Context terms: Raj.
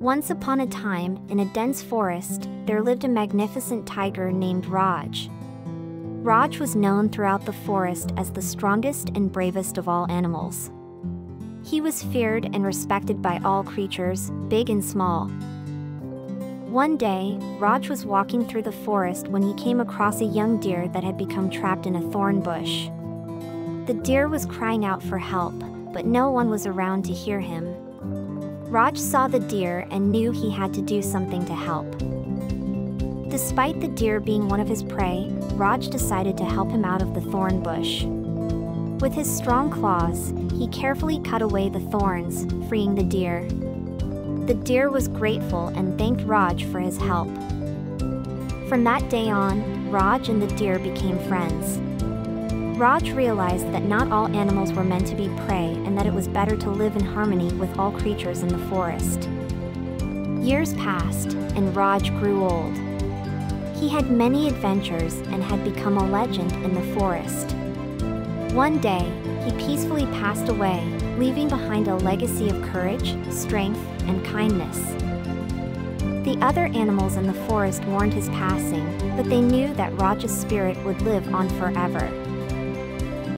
Once upon a time, in a dense forest, there lived a magnificent tiger named Raj. Raj was known throughout the forest as the strongest and bravest of all animals. He was feared and respected by all creatures, big and small. One day, Raj was walking through the forest when he came across a young deer that had become trapped in a thorn bush. The deer was crying out for help, but no one was around to hear him. Raj saw the deer and knew he had to do something to help. Despite the deer being one of his prey, Raj decided to help him out of the thorn bush. With his strong claws, he carefully cut away the thorns, freeing the deer. The deer was grateful and thanked Raj for his help. From that day on, Raj and the deer became friends. Raj realized that not all animals were meant to be prey and that it was better to live in harmony with all creatures in the forest. Years passed, and Raj grew old. He had many adventures and had become a legend in the forest. One day, he peacefully passed away, leaving behind a legacy of courage, strength, and kindness. The other animals in the forest mourned his passing, but they knew that Raj's spirit would live on forever.